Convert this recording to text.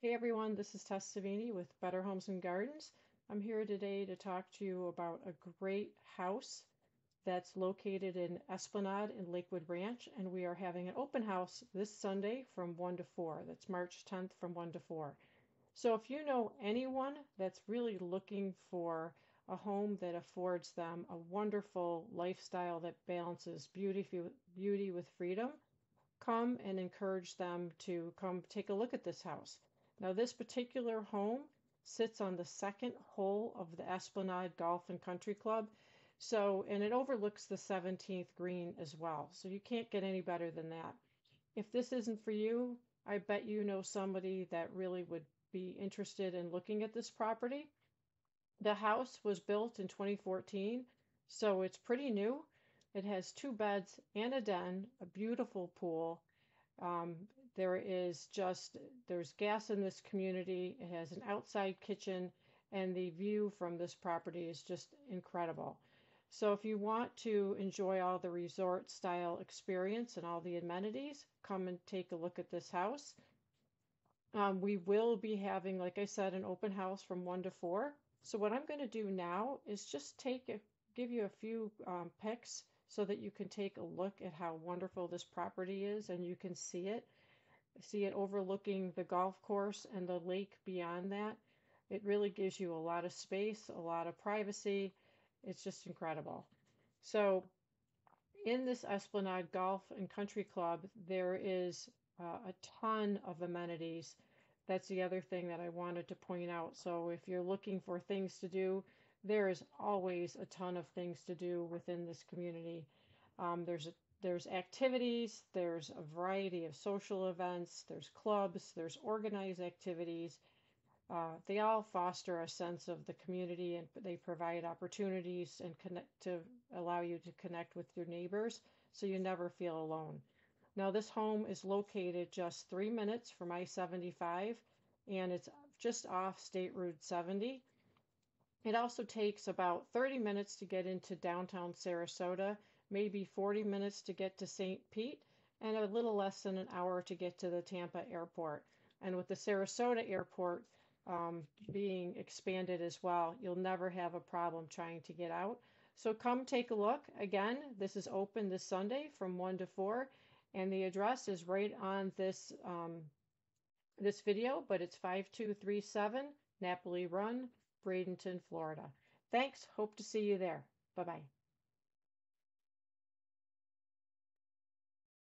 Hey everyone, this is Tess Savini with Better Homes and Gardens. I'm here today to talk to you about a great house that's located in Esplanade in Lakewood Ranch, and we are having an open house this Sunday from 1 to 4. That's March 10th from 1 to 4. So if you know anyone that's really looking for a home that affords them a wonderful lifestyle that balances beauty with freedom, come and encourage them to come take a look at this house. Now, this particular home sits on the second hole of the Esplanade Golf and Country Club, and it overlooks the 17th green as well, so you can't get any better than that. If this isn't for you, I bet you know somebody that really would be interested in looking at this property. The house was built in 2014, so it's pretty new. It has 2 beds and a den, a beautiful pool. There's gas in this community. It has an outside kitchen, and the view from this property is just incredible. So if you want to enjoy all the resort style experience and all the amenities, come and take a look at this house. We will be having, like I said, an open house from 1 to 4. So what I'm going to do now is just give you a few picks, so that you can take a look at how wonderful this property is, and you can see it overlooking the golf course and the lake beyond that. It really gives you a lot of space, a lot of privacy. It's just incredible. So in this Esplanade Golf and Country Club, there is a ton of amenities. That's the other thing that I wanted to point out. So if you're looking for things to do, there is always a ton of things to do within this community. There's activities, there's a variety of social events, there's clubs, there's organized activities. They all foster a sense of the community, and they provide opportunities and connect to allow you to connect with your neighbors, so you never feel alone. Now, this home is located just 3 minutes from I-75, and it's just off State Route 70. It also takes about 30 minutes to get into downtown Sarasota, maybe 40 minutes to get to St. Pete, and a little less than an hour to get to the Tampa airport. And with the Sarasota airport being expanded as well, you'll never have a problem trying to get out. So come take a look. Again, this is open this Sunday from 1 to 4, and the address is right on this video, but it's 5237 Napoli Run, Bradenton, Florida. Thanks. Hope to see you there. Bye-bye.